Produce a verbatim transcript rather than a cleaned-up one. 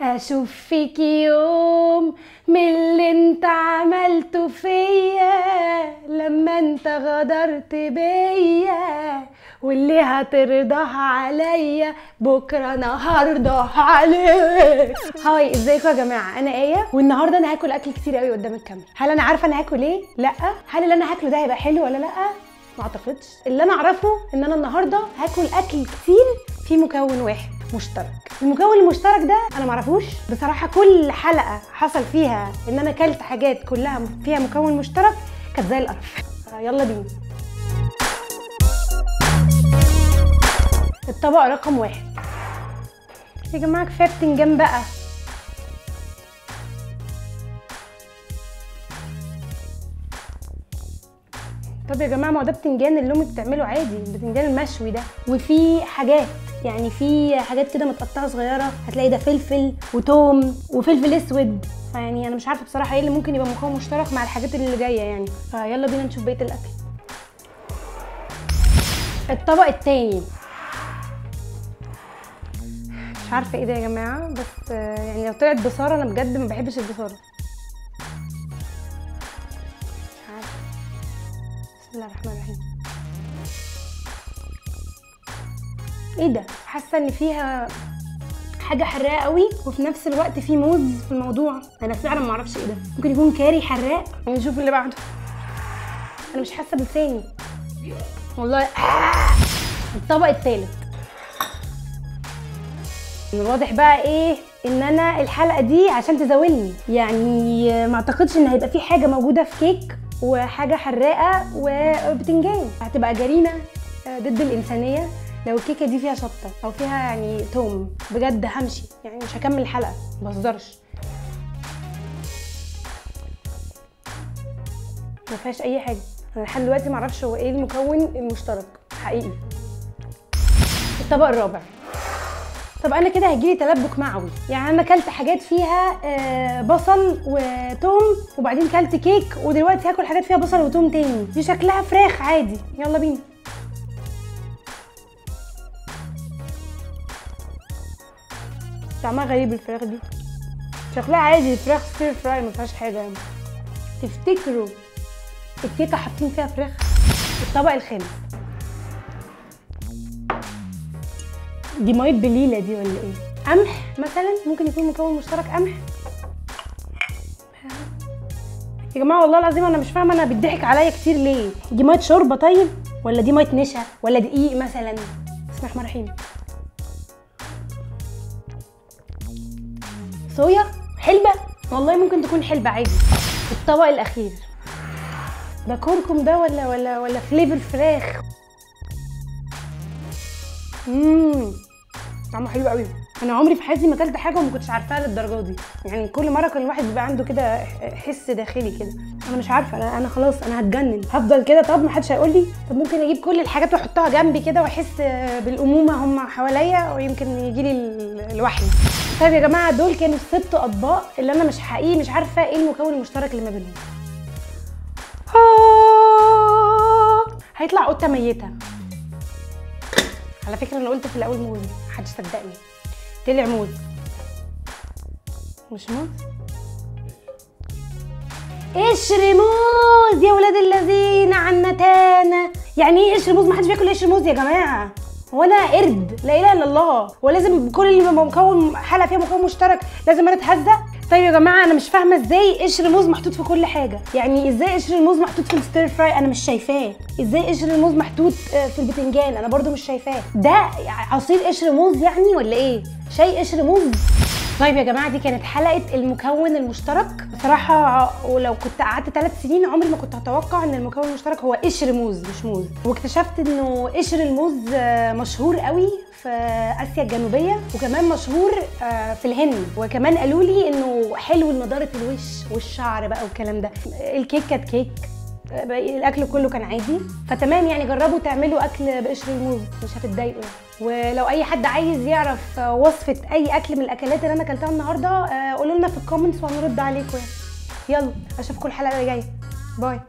اشوف فيك يوم من اللي انت عملته فيا لما انت غدرت بيا، واللي هترضاه عليا بكره انا هرضاه عليك. هاي ازيكم يا جماعه، انا ايه، والنهارده انا هاكل اكل كتير قوي قدام الكاميرا. هل انا عارفه انا هاكل ايه؟ لا. هل اللي انا هاكله ده هيبقى حلو ولا لا؟ ما اعتقدش. اللي انا اعرفه ان انا النهارده هاكل اكل كتير فيه مكون واحد مشترك. المكون المشترك ده انا معرفوش بصراحه. كل حلقه حصل فيها ان انا اكلت حاجات كلها فيها مكون مشترك كانت زي القرف. يلا بينا. الطبق رقم واحد يا جماعه، كفايه بتنجان بقى. طب يا جماعه، ما هو ده بتنجان اللي امي بتعمله عادي، البتنجان المشوي ده، وفي حاجات يعني في حاجات كده متقطعه صغيره. هتلاقي ده فلفل وتوم وفلفل اسود، يعني انا مش عارفه بصراحه ايه اللي ممكن يبقى مكون مشترك مع الحاجات اللي جايه يعني. فيلا بينا نشوف بقيه الاكل. الطبق التاني مش عارفه ايه ده يا جماعه، بس يعني لو طلعت بصاره انا بجد ما بحبش البصاره. مش عارفه. بسم الله الرحمن الرحيم. ايه ده؟ حاسه ان فيها حاجه حراقه قوي وفي نفس الوقت في موز في الموضوع. انا فعلا ما اعرفش ايه ده، ممكن يكون كاري حراق. نشوف اللي بعده. انا مش حاسه بلساني والله. آه! الطبق الثالث الواضح بقى ايه، ان انا الحلقه دي عشان تزاولني يعني. ما اعتقدش ان هيبقى في حاجه موجوده في كيك وحاجه حراقه وبتنجان. هتبقى جريمه ضد الانسانيه لو الكيكه دي فيها شطه او فيها يعني توم. بجد همشي يعني، مش هكمل الحلقه، ما بهزرش. ما فيهاش اي حاجه. انا لحد دلوقتي ما اعرفش هو ايه المكون المشترك حقيقي. الطبق الرابع. طب انا كده هيجيلي تلبك معوي يعني. انا اكلت حاجات فيها بصل وتوم، وبعدين كلت كيك، ودلوقتي هاكل حاجات فيها بصل وتوم تاني. دي شكلها فراخ عادي. يلا بينا. طعمها غريب الفراخ دي، شكلها عادي فراخ ستير فراي، ما فيهاش حاجه يعني. تفتكروا الكيكه حاطين فيها فراخ؟ الطبق الخامس. دي ميه بليله دي ولا ايه؟ قمح مثلا، ممكن يكون مكون مشترك قمح يا جماعه. والله العظيم انا مش فاهمه انا بيضحك عليا كتير ليه. دي ميه شوربه طيب، ولا دي ميه نشا، ولا دقيق مثلا؟ بسم الله الرحمن الرحيم. صويا، حلبة، والله ممكن تكون حلبة عادي. الطبق الأخير ده كركم ده ولا ولا ولا فليفر فراخ. امم طعمه حلو قوي. أنا عمري في حياتي ما أكلت حاجة وما كنتش عارفاها للدرجة دي يعني. كل مرة كان الواحد بيبقى عنده كده حس داخلي كده. أنا مش عارفة، أنا أنا خلاص أنا هتجنن، هفضل كده. طب ما حدش هيقول لي. طب ممكن أجيب كل الحاجات وأحطها جنبي كده وأحس بالأمومة هم حواليا، ويمكن يجي لي الوحي. طيب يا جماعه، دول كانوا الست اطباق اللي انا مش حقيقي مش عارفه ايه المكون المشترك اللي ما بينهم. آه هيطلع قطه ميته. على فكره انا قلت في الاول موز، محدش صدقني. طلع موز. مش موز، قشر موز يا ولاد اللذين على النتانه. يعني ايه قشر موز؟ محدش بياكل قشر موز يا جماعه. وانا قرد، لا اله الا الله. ولازم كل اللي مكون حلقه فيها مكون مشترك لازم انا اتهزق؟ طيب يا جماعه، انا مش فاهمه ازاي قشر الموز محطوط في كل حاجه. يعني ازاي قشر الموز محطوط في الستير فراي؟ انا مش شايفاه. ازاي قشر الموز محطوط في البتنجان؟ انا برده مش شايفاه. ده عصير قشر موز يعني ولا ايه؟ شاي قشر موز. طيب يا جماعه، دي كانت حلقه المكون المشترك. بصراحه ولو كنت قعدت ثلاث سنين عمري ما كنت هتوقع ان المكون المشترك هو قشر موز مش موز. واكتشفت انه قشر الموز مشهور قوي في اسيا الجنوبيه، وكمان مشهور في الهند، وكمان قالوا لي انه حلو لنضاره الوش والشعر بقى والكلام ده. الكيك كانت كيك، الاكل كله كان عادي، فتمام يعني. جربوا تعملوا اكل بقشر الموز مش هتتضايقوا. ولو اي حد عايز يعرف وصفه اي اكل من الاكلات اللي انا اكلتها النهارده قولوا لنا في الكومنتس وهنرد عليكم يعني. يلا اشوفكم الحلقه اللي جايه. باي.